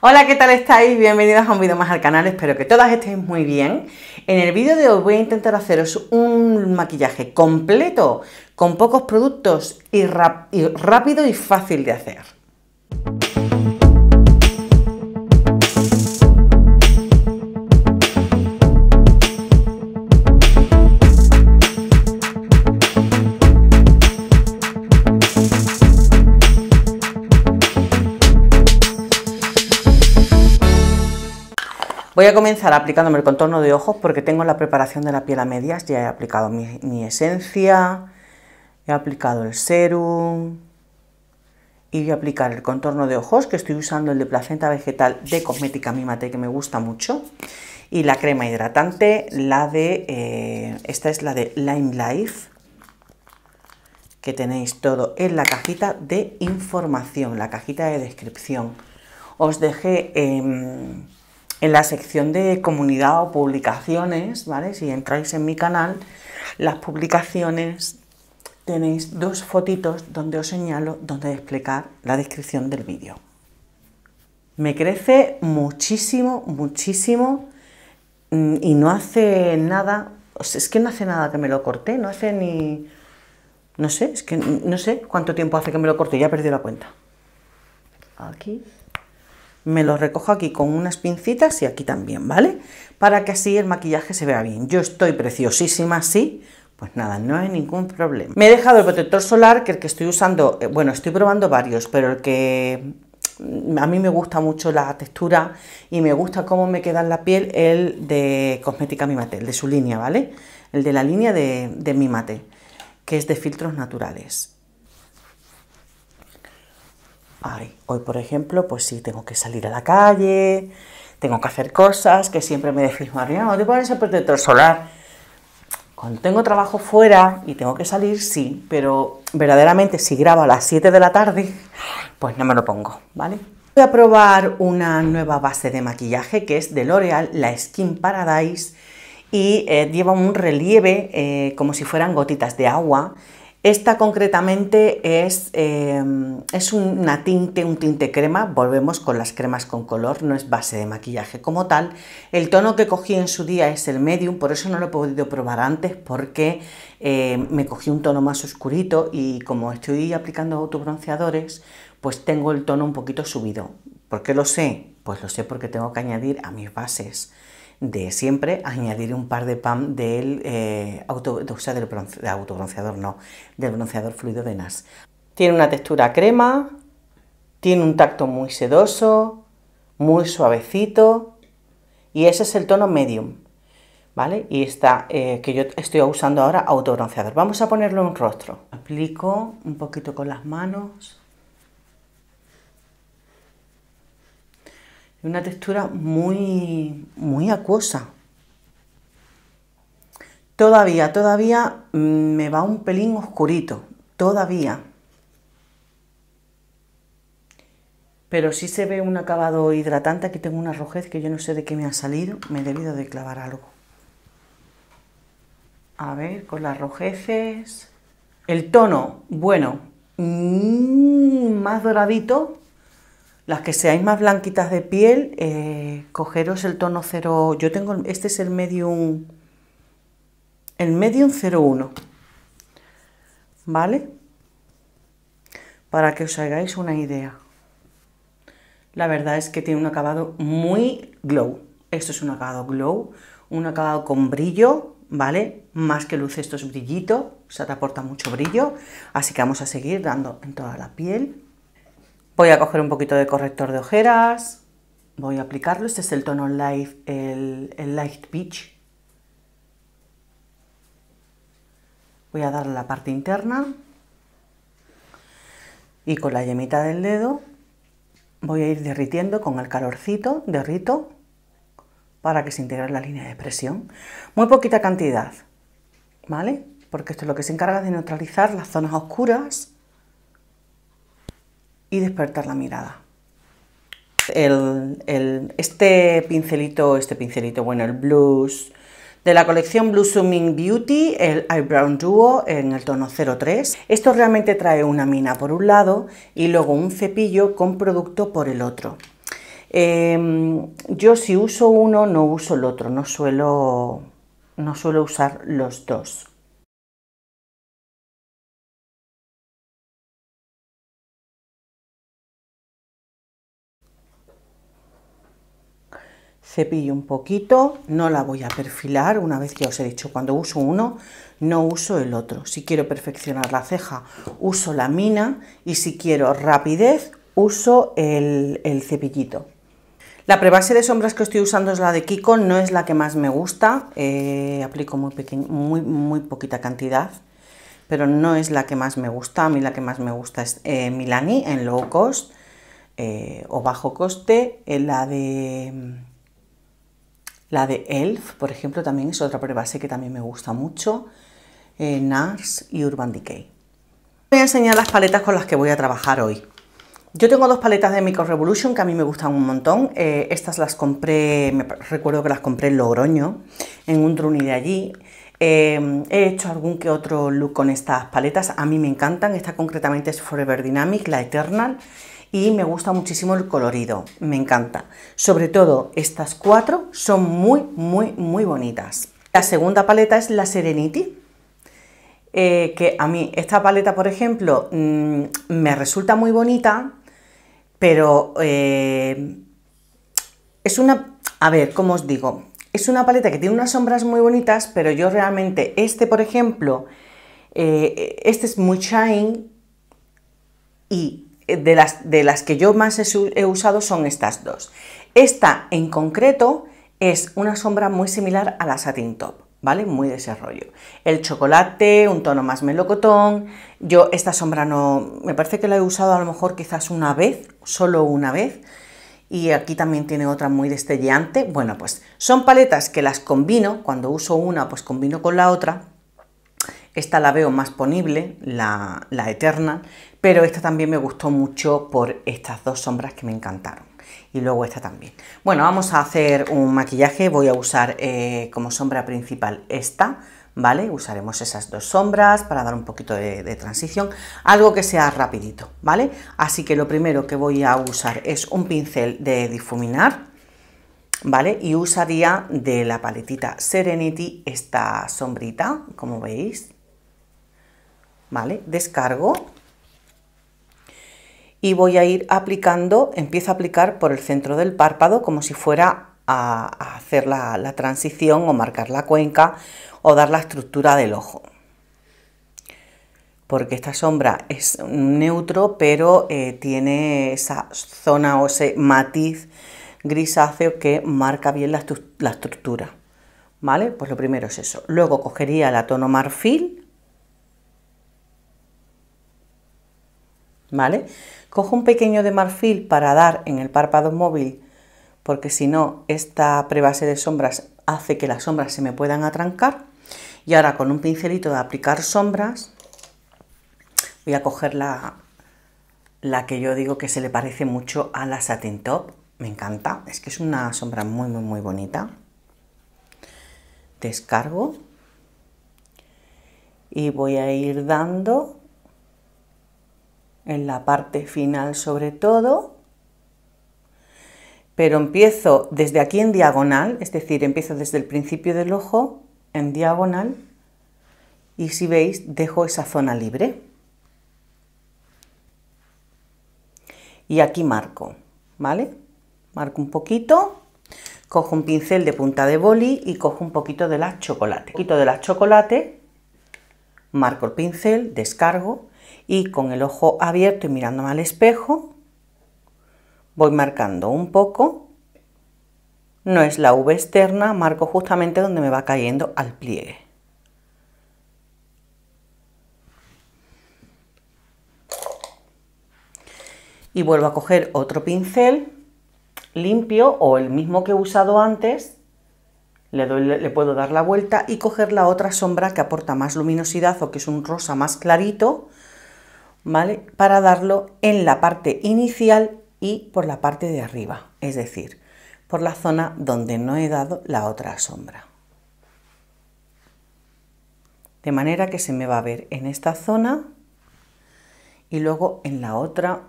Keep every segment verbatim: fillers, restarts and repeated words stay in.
Hola, ¿qué tal estáis? Bienvenidos a un vídeo más al canal, espero que todas estéis muy bien. En el vídeo de hoy voy a intentar haceros un maquillaje completo, con pocos productos y, y rápido y fácil de hacer. Voy a comenzar aplicándome el contorno de ojos porque tengo la preparación de la piel a medias. Ya he aplicado mi, mi esencia, he aplicado el serum y voy a aplicar el contorno de ojos, que estoy usando el de placenta vegetal de Cosmética Mimate, que me gusta mucho, y la crema hidratante, la de eh, esta es la de Lime Life, que tenéis todo en la cajita de información, la cajita de descripción. Os dejé eh, en la sección de comunidad o publicaciones, ¿vale? Si entráis en mi canal, las publicaciones, tenéis dos fotitos donde os señalo donde explicar la descripción del vídeo. Me crece muchísimo, muchísimo y no hace nada, o sea, es que no hace nada que me lo corté, no hace ni, no sé, es que no sé cuánto tiempo hace que me lo corté, ya he perdido la cuenta. Aquí. Me lo recojo aquí con unas pincitas y aquí también, ¿vale? Para que así el maquillaje se vea bien. Yo estoy preciosísima así, pues nada, no hay ningún problema. Me he dejado el protector solar, que el que estoy usando, bueno, estoy probando varios, pero el que a mí me gusta mucho la textura y me gusta cómo me queda en la piel, el de Cosmética Mimate, el de su línea, ¿vale? El de la línea de, de Mimate, que es de filtros naturales. Ay, hoy por ejemplo, pues sí, tengo que salir a la calle, tengo que hacer cosas, que siempre me decís, María, no te pones el protector solar. Cuando tengo trabajo fuera y tengo que salir, sí, pero verdaderamente si grabo a las siete de la tarde, pues no me lo pongo, ¿vale? Voy a probar una nueva base de maquillaje que es de L'Oréal, la Skin Paradise, y eh, lleva un relieve eh, como si fueran gotitas de agua. Esta concretamente es, eh, es una tinte, un tinte crema, volvemos con las cremas con color, no es base de maquillaje como tal. El tono que cogí en su día es el medium, por eso no lo he podido probar antes, porque eh, me cogí un tono más oscurito y como estoy aplicando autobronceadores, pues tengo el tono un poquito subido. ¿Por qué lo sé? Pues lo sé porque tengo que añadir a mis bases de siempre, añadir un par de pam del, eh, auto, de, o sea, del bronce, de autobronceador, no, del bronceador fluido de NARS. Tiene una textura crema, tiene un tacto muy sedoso, muy suavecito, y ese es el tono medium, ¿vale? Y esta eh, que yo estoy usando ahora, autobronceador. Vamos a ponerlo en un rostro. Aplico un poquito con las manos. Una textura muy, muy acuosa. Todavía, todavía me va un pelín oscurito, todavía. Pero sí se ve un acabado hidratante, aquí tengo una rojez que yo no sé de qué me ha salido, me he debido de clavar algo. A ver, con las rojeces. El tono, bueno, mmm, más doradito. Las que seáis más blanquitas de piel, eh, cogeros el tono cero. Yo tengo, este es el medium, el medium cero uno, ¿vale? Para que os hagáis una idea. La verdad es que tiene un acabado muy glow. Esto es un acabado glow, un acabado con brillo, ¿vale? Más que luz, esto es brillito, o sea, te aporta mucho brillo. Así que vamos a seguir dando en toda la piel. Voy a coger un poquito de corrector de ojeras, voy a aplicarlo, este es el tono light, el, el light peach. Voy a darle la parte interna y con la yemita del dedo voy a ir derritiendo con el calorcito, derrito para que se integre la línea de presión. Muy poquita cantidad, ¿vale? Porque esto es lo que se encarga de neutralizar las zonas oscuras y despertar la mirada. El, el, este pincelito, este pincelito, bueno, el blush de la colección Blooming Beauty, el Eyebrow Duo en el tono cero tres. Esto realmente trae una mina por un lado y luego un cepillo con producto por el otro. Eh, yo si uso uno, no uso el otro, no suelo, no suelo usar los dos. Cepillo un poquito, no la voy a perfilar, una vez ya os he dicho, cuando uso uno, no uso el otro. Si quiero perfeccionar la ceja, uso la mina, y si quiero rapidez, uso el, el cepillito. La prebase de sombras que estoy usando es la de Kiko, no es la que más me gusta, eh, aplico muy, muy, muy poquita cantidad, pero no es la que más me gusta. A mí la que más me gusta es eh, Milani en low cost eh, o bajo coste, eh, la de... La de E L F, por ejemplo, también es otra prebase que también me gusta mucho. Eh, NARS y Urban Decay. Voy a enseñar las paletas con las que voy a trabajar hoy. Yo tengo dos paletas de Micro Revolution que a mí me gustan un montón. Eh, estas las compré, me recuerdo que las compré en Logroño, en un truni de allí. Eh, he hecho algún que otro look con estas paletas. A mí me encantan. Esta concretamente es Forever Dynamic, la Eternal. Y me gusta muchísimo el colorido, me encanta. Sobre todo estas cuatro son muy, muy, muy bonitas. La segunda paleta es la Serenity, eh, que a mí esta paleta, por ejemplo, mmm, me resulta muy bonita, pero eh, es una... A ver, ¿cómo os digo? Es una paleta que tiene unas sombras muy bonitas, pero yo realmente, este, por ejemplo, eh, este es muy shine y... De las, de las que yo más he, he usado son estas dos. Esta en concreto es una sombra muy similar a la Satin Top, ¿vale? Muy de ese rollo. El chocolate, un tono más melocotón. Yo esta sombra no... Me parece que la he usado a lo mejor quizás una vez, solo una vez. Y aquí también tiene otra muy destelleante. Bueno, pues son paletas que las combino. Cuando uso una, pues combino con la otra. Esta la veo más ponible, la, la Eternal, pero esta también me gustó mucho por estas dos sombras que me encantaron. Y luego esta también. Bueno, vamos a hacer un maquillaje. Voy a usar eh, como sombra principal esta, ¿vale? Usaremos esas dos sombras para dar un poquito de, de transición. Algo que sea rapidito, ¿vale? Así que lo primero que voy a usar es un pincel de difuminar, ¿vale? Y usaría de la paletita Serenity esta sombrita, como veis. ¿Vale? Descargo. Y voy a ir aplicando, empiezo a aplicar por el centro del párpado como si fuera a, a hacer la, la transición o marcar la cuenca o dar la estructura del ojo. Porque esta sombra es neutro, pero eh, tiene esa zona o ese matiz grisáceo que marca bien la, la estructura. ¿Vale? Pues lo primero es eso. Luego cogería la tono marfil. ¿Vale? Cojo un pequeño de marfil para dar en el párpado móvil, porque si no, esta prebase de sombras hace que las sombras se me puedan atrancar. Y ahora con un pincelito de aplicar sombras, voy a coger la, la que yo digo que se le parece mucho a la Satin Top. Me encanta, es que es una sombra muy, muy, muy bonita. Descargo. Y voy a ir dando... en la parte final sobre todo, pero empiezo desde aquí en diagonal, es decir, empiezo desde el principio del ojo en diagonal y si veis dejo esa zona libre. Y aquí marco, ¿vale? Marco un poquito, cojo un pincel de punta de boli y cojo un poquito de la chocolate. Un poquito de la chocolate, marco el pincel, descargo. Y con el ojo abierto y mirándome al espejo, voy marcando un poco. No es la V externa, marco justamente donde me va cayendo al pliegue. Y vuelvo a coger otro pincel limpio o el mismo que he usado antes. Le, doy, le puedo dar la vuelta y coger la otra sombra que aporta más luminosidad o que es un rosa más clarito. ¿Vale? Para darlo en la parte inicial y por la parte de arriba, es decir, por la zona donde no he dado la otra sombra. De manera que se me va a ver en esta zona y luego en la otra.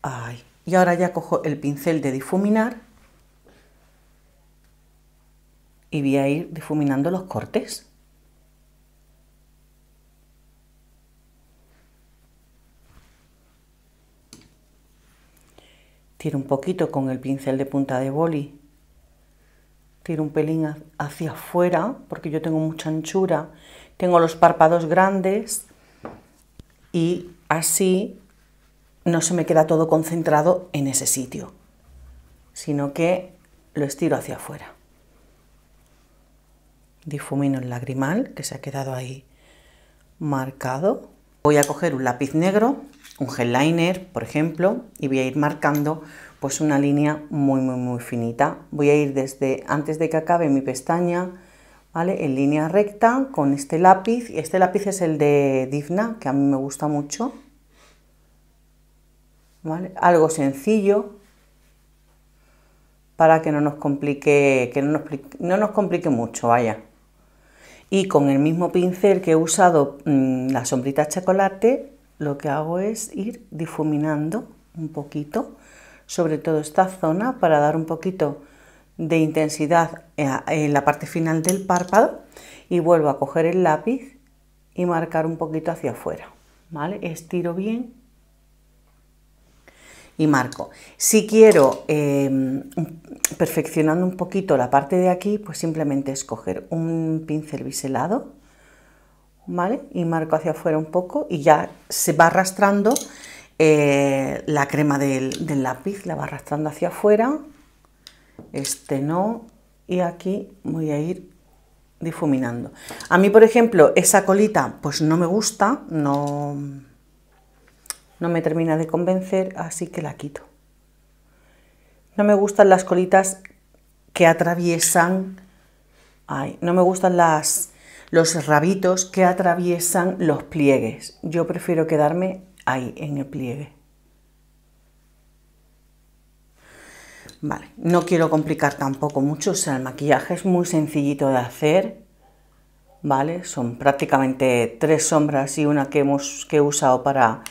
Ay, Y ahora ya cojo el pincel de difuminar y voy a ir difuminando los cortes. Tiro un poquito con el pincel de punta de boli, tiro un pelín hacia afuera porque yo tengo mucha anchura, tengo los párpados grandes y así no se me queda todo concentrado en ese sitio, sino que lo estiro hacia afuera. Difumino el lagrimal que se ha quedado ahí marcado. Voy a coger un lápiz negro, un gel liner, por ejemplo, y voy a ir marcando pues una línea muy muy muy finita. Voy a ir desde antes de que acabe mi pestaña, ¿vale?, en línea recta con este lápiz. Este lápiz es el de Divna, que a mí me gusta mucho, ¿vale? Algo sencillo para que no nos complique, que no nos, no nos complique mucho, vaya. Y con el mismo pincel que he usado mmm, la sombrita chocolate, lo que hago es ir difuminando un poquito, sobre todo esta zona, para dar un poquito de intensidad en la parte final del párpado, y vuelvo a coger el lápiz y marcar un poquito hacia afuera, ¿vale? Estiro bien y marco. Si quiero eh, perfeccionando un poquito la parte de aquí, pues simplemente es coger un pincel biselado, ¿vale?, y marco hacia afuera un poco y ya se va arrastrando eh, la crema del, del lápiz, la va arrastrando hacia afuera. Este no, y aquí voy a ir difuminando. A mí, por ejemplo, esa colita pues no me gusta, no, no me termina de convencer, así que la quito. No me gustan las colitas que atraviesan, ay, no me gustan las, los rabitos que atraviesan los pliegues. Yo prefiero quedarme ahí, en el pliegue. Vale, no quiero complicar tampoco mucho, o sea, el maquillaje es muy sencillito de hacer, ¿vale? Son prácticamente tres sombras y una que, hemos, que he usado para,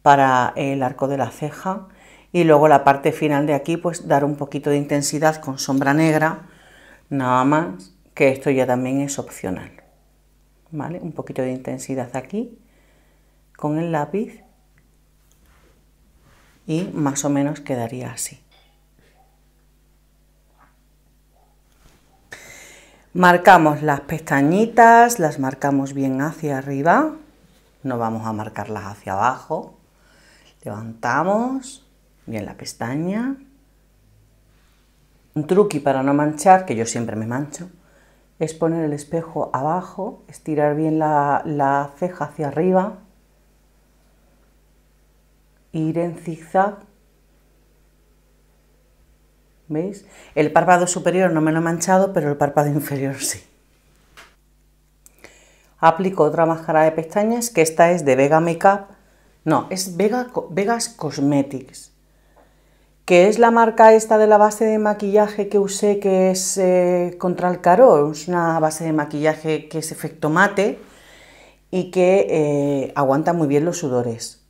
para el arco de la ceja, y luego la parte final de aquí, pues dar un poquito de intensidad con sombra negra, nada más, que esto ya también es opcional, ¿vale? Un poquito de intensidad aquí, con el lápiz, y más o menos quedaría así. Marcamos las pestañitas, las marcamos bien hacia arriba, no vamos a marcarlas hacia abajo. Levantamos bien la pestaña. Un truqui para no manchar, que yo siempre me mancho, es poner el espejo abajo, estirar bien la, la ceja hacia arriba, ir en zigzag. ¿Veis? El párpado superior no me lo he manchado, pero el párpado inferior sí. Aplico otra máscara de pestañas, que esta es de Vega Makeup, no, es Vega Vegas Cosmetics, que es la marca esta de la base de maquillaje que usé, que es eh, Contalcor, es una base de maquillaje que es efecto mate y que eh, aguanta muy bien los sudores.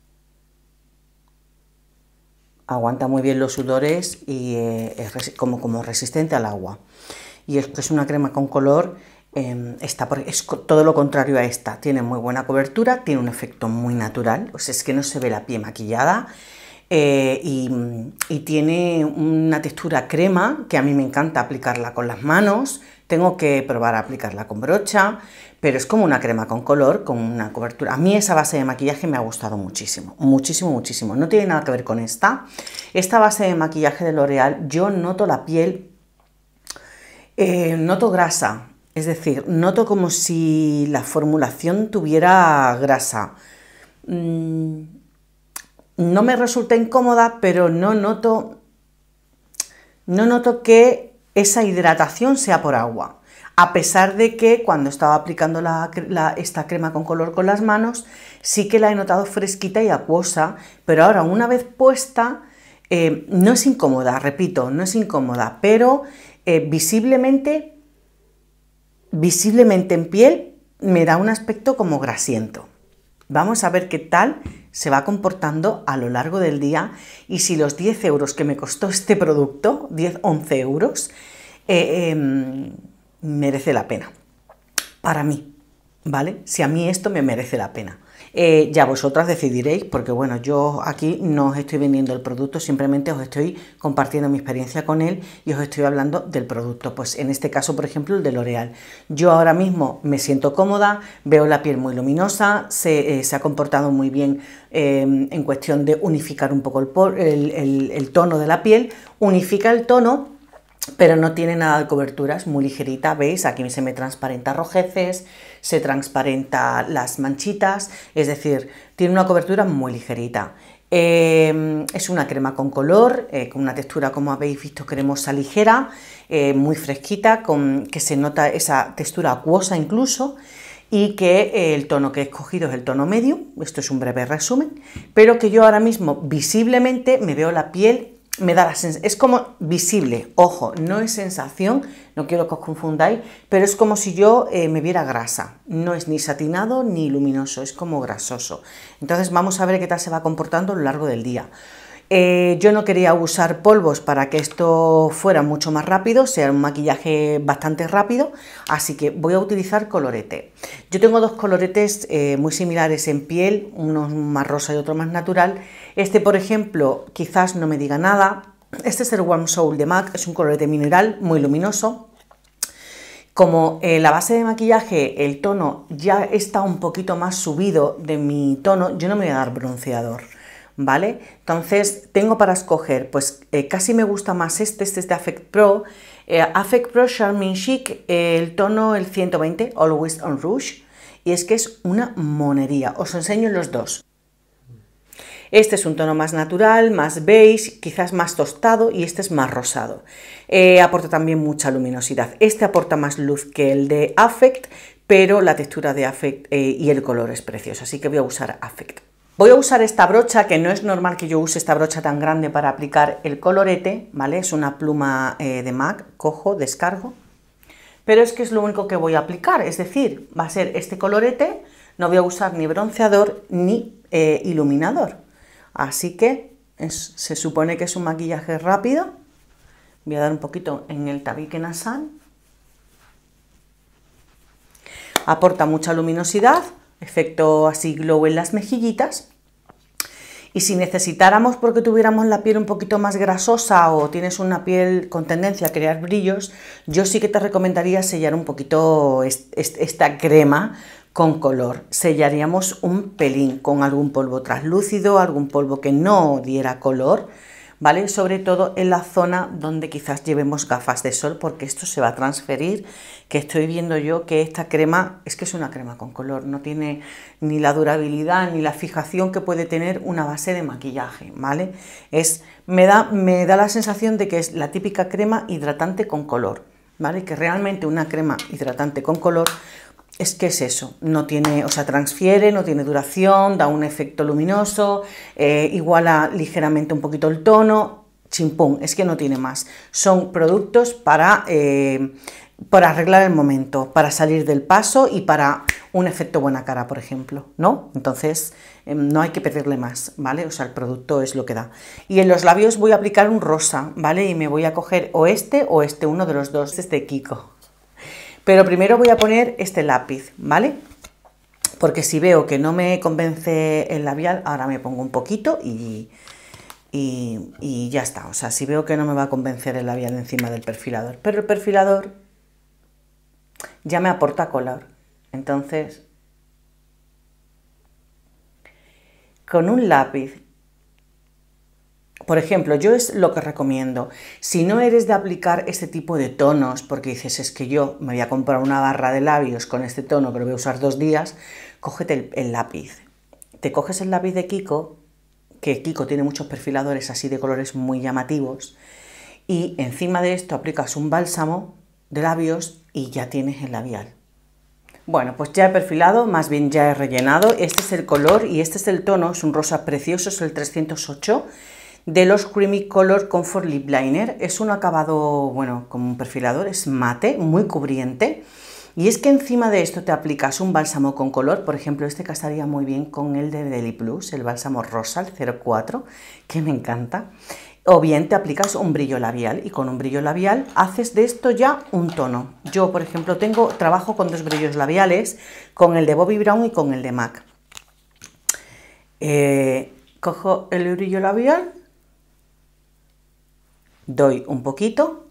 Aguanta muy bien los sudores y eh, es como, como resistente al agua. Y es pues una crema con color, eh, esta es todo lo contrario a esta. Tiene muy buena cobertura, tiene un efecto muy natural, o sea, es que no se ve la piel maquillada. Eh, y, y tiene una textura crema, que a mí me encanta aplicarla con las manos. Tengo que probar a aplicarla con brocha, pero es como una crema con color, con una cobertura. A mí esa base de maquillaje me ha gustado muchísimo, muchísimo, muchísimo. No tiene nada que ver con esta. Esta base de maquillaje de L'Oréal, yo noto la piel, eh, noto grasa, es decir, noto como si la formulación tuviera grasa. Mm, no me resulta incómoda, pero no noto, no noto que esa hidratación sea por agua. A pesar de que cuando estaba aplicando la, la, esta crema con color con las manos, sí que la he notado fresquita y acuosa, pero ahora una vez puesta, eh, no es incómoda, repito, no es incómoda, pero eh, visiblemente, visiblemente en piel me da un aspecto como grasiento. Vamos a ver qué tal se va comportando a lo largo del día, y si los diez euros que me costó este producto, diez, once euros, eh, eh, merece la pena. Para mí, ¿vale? Si a mí esto me merece la pena. Eh, ya vosotras decidiréis, porque bueno, yo aquí no os estoy vendiendo el producto, simplemente os estoy compartiendo mi experiencia con él y os estoy hablando del producto. Pues en este caso, por ejemplo, el de L'Oréal. Yo ahora mismo me siento cómoda, veo la piel muy luminosa, se, eh, se ha comportado muy bien eh, en cuestión de unificar un poco el, el, el, el tono de la piel, unifica el tono, pero no tiene nada de cobertura, es muy ligerita, ¿veis? Aquí se me transparenta rojeces, se transparenta las manchitas, es decir, tiene una cobertura muy ligerita. Eh, es una crema con color, eh, con una textura, como habéis visto, cremosa, ligera, eh, muy fresquita, con que se nota esa textura acuosa incluso, y que el tono que he escogido es el tono medio. Esto es un breve resumen, pero que yo ahora mismo visiblemente me veo la piel. Me da la sensación, es como visible, ojo, no es sensación, no quiero que os confundáis, pero es como si yo eh, me viera grasa, no es ni satinado ni luminoso, es como grasoso. Entonces vamos a ver qué tal se va comportando a lo largo del día. Eh, yo no quería usar polvos para que esto fuera mucho más rápido, sea un maquillaje bastante rápido, así que voy a utilizar colorete. Yo tengo dos coloretes eh, muy similares en piel, uno más rosa y otro más natural. Este, por ejemplo, quizás no me diga nada. Este es el Warm Soul de MAC, es un colorete mineral muy luminoso. Como eh, la base de maquillaje, el tono ya está un poquito más subido de mi tono, yo no me voy a dar bronceador, ¿vale? Entonces tengo para escoger, pues eh, casi me gusta más este, este es de Affect Pro, eh, Affect Pro Charmin Chic, eh, el tono el ciento veinte, Always on Rouge, y es que es una monería, os enseño los dos. Este es un tono más natural, más beige, quizás más tostado, y este es más rosado. Eh, aporta también mucha luminosidad, este aporta más luz que el de Affect, pero la textura de Affect eh, y el color es precioso, así que voy a usar Affect. Voy a usar esta brocha, que no es normal que yo use esta brocha tan grande para aplicar el colorete, ¿vale? Es una pluma eh, de MAC, cojo, descargo, pero es que es lo único que voy a aplicar, es decir, va a ser este colorete, no voy a usar ni bronceador ni eh, iluminador, así que es, se supone que es un maquillaje rápido. Voy a dar un poquito en el tabique nasal, aporta mucha luminosidad, efecto así glow en las mejillitas, y si necesitáramos, porque tuviéramos la piel un poquito más grasosa o tienes una piel con tendencia a crear brillos, yo sí que te recomendaría sellar un poquito esta crema con color, sellaríamos un pelín con algún polvo translúcido, algún polvo que no diera color, ¿vale? Sobre todo en la zona donde quizás llevemos gafas de sol, porque esto se va a transferir, que estoy viendo yo que esta crema, es que es una crema con color, no tiene ni la durabilidad ni la fijación que puede tener una base de maquillaje, ¿vale? Es, me da, me da la sensación de que es la típica crema hidratante con color, ¿vale? Que realmente una crema hidratante con color es que es eso, no tiene, o sea, transfiere, no tiene duración, da un efecto luminoso, eh, iguala ligeramente un poquito el tono, chimpón, es que no tiene más. Son productos para, eh, para arreglar el momento, para salir del paso y para un efecto buena cara, por ejemplo, ¿no? Entonces eh, no hay que pedirle más, ¿vale? O sea, el producto es lo que da. Y en los labios voy a aplicar un rosa, ¿vale? Y me voy a coger o este o este, uno de los dos, este es de Kiko. Pero primero voy a poner este lápiz, ¿vale? Porque si veo que no me convence el labial, ahora me pongo un poquito y, y, y ya está. O sea, si veo que no me va a convencer el labial encima del perfilador. Pero el perfilador ya me aporta color. Entonces, con un lápiz, por ejemplo, yo es lo que recomiendo. Si no eres de aplicar este tipo de tonos, porque dices, es que yo me voy a comprar una barra de labios con este tono que lo voy a usar dos días, cógete el, el lápiz. Te coges el lápiz de Kiko, que Kiko tiene muchos perfiladores así de colores muy llamativos, y encima de esto aplicas un bálsamo de labios y ya tienes el labial. Bueno, pues ya he perfilado, más bien ya he rellenado. Este es el color y este es el tono, es un rosa precioso, es el trescientos ocho. De los Creamy Color Comfort Lip Liner, es un acabado, bueno, como un perfilador, es mate, muy cubriente, Y es que encima de esto te aplicas un bálsamo con color, por ejemplo, este casaría muy bien con el de Deliplus, el bálsamo rosa, el cero cuatro, que me encanta. O bien te aplicas un brillo labial y con un brillo labial haces de esto ya un tono. Yo, por ejemplo, tengo trabajo con dos brillos labiales, con el de Bobbi Brown y con el de MAC. Eh, cojo el brillo labial, doy un poquito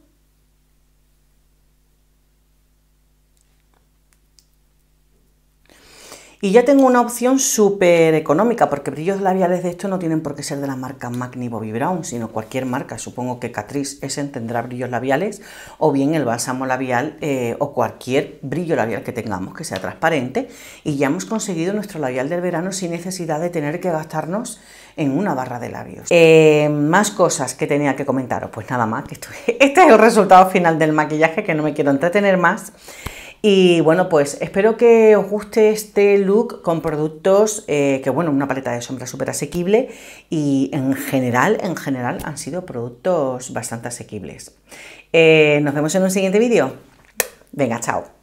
y ya tengo una opción súper económica, porque brillos labiales de esto no tienen por qué ser de la marca MAC ni Bobbi Brown, sino cualquier marca. Supongo que Catrice Essen tendrá brillos labiales, o bien el bálsamo labial eh, o cualquier brillo labial que tengamos que sea transparente, y ya hemos conseguido nuestro labial del verano sin necesidad de tener que gastarnos en una barra de labios. Eh, más cosas que tenía que comentaros, pues nada más, que esto, este es el resultado final del maquillaje, que no me quiero entretener más. Y bueno, pues espero que os guste este look con productos, eh, que bueno, una paleta de sombra súper asequible, y en general, en general han sido productos bastante asequibles. Eh, nos vemos en un siguiente vídeo. Venga, chao.